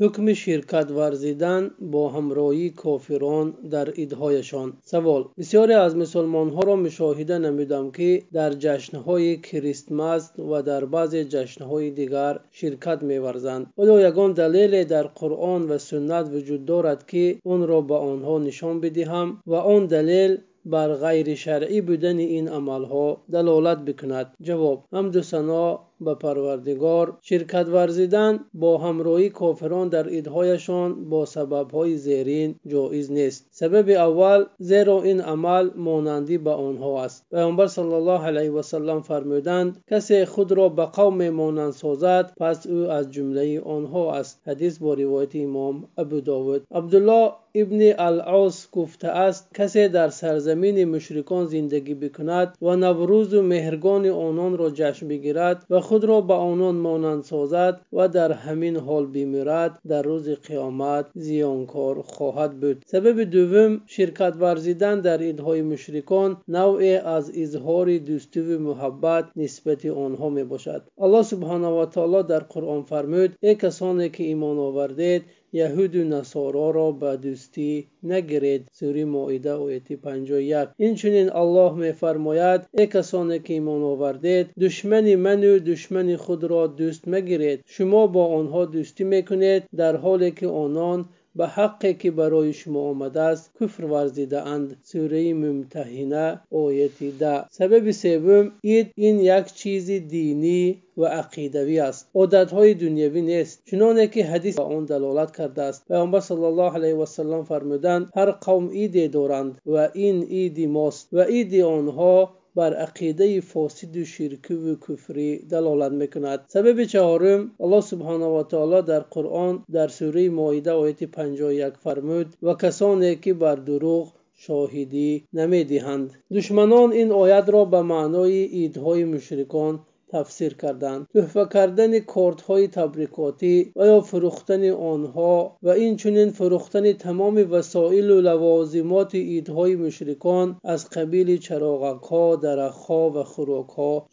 حکم شرکت ورزیدن با همراهی کافران در ایدهایشان. سوال: بسیاری از مسلمان ها را مشاهده نمودم که در جشنهای کریسمس و در بعض جشنهای دیگر شرکت می‌ورزند. آیا یگان دلیل در قرآن و سنت وجود دارد که آن را به آنها نشان بدهم و آن دلیل بر غیر شرعی بودن این عملها دلالت بکند؟ جواب: حمد و ثنا به پروردگار. شرکت ورزیدن با همراهی کافران در عیدهایشان با سببهای زیرین جایز نیست. سبب اول: زیرا این عمل مانندی به آنها است. پیامبر صلی الله علیه و سلم فرمودند: کسی خود را به قوم مانند سازد پس او از جمله آنها است. حدیث با روایت امام ابو داود. عبدالله ابن العاص گفته است: کسی در سرزمین مشرکان زندگی بکند و نوروز و مهرگان آنان را جشن بگیرد و خود را به آنان مانند سازد و در همین حال بمیرد، در روز قیامت زیانکار خواهد بود. سبب دوم: شرکت ورزیدن در عیدهای مشرکان نوعی از اظهار دوستی و محبت نسبت آنها می باشد. الله سبحانه و تعالی در قرآن فرمود: ای کسانی که ایمان آوردید یهود و نصارا را به دوستی نگیرید. سوره مائده آیه 51. اینچنین الله می‌فرماید: ای کسانی که ایمان آوردید دشمن من و دشمن خود را دوست مگیرید. شما با آنها دوستی میکنید در حالی که آنان به حقی که برای شما آمده است کفر ورزیده اند. سوره ممتحنه آیه 10. سبب سوم: عید این یک چیز دینی و عقیدوی است، عادت‌های دنیوی نیست، چنانه که حدیث آن دلالت کرده است. پیامبر صلی الله علیه و سلم فرمودند: هر قوم عیدی دارند و این عید ماست و عید آنها بر عقیده فاسد و شرک و کفری دلالت میکند. سبب چهارم: الله سبحانه و تعالی در قرآن در سوره مائده آیه 51 فرمود: و کسانی که بر دروغ شاهدی نمیدهند. دشمنان این آیت را به معنای عیدهای مشرکان تفسیر کردند. تحفه کردن کارت‌های تبریکاتی و یا فروختن آنها و اینچنین فروختن تمام وسایل و لوازمات عیدهای مشرکان از قبیل چراغک‌ها، درخت‌ها و خوراک‌ها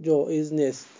جایز نیست.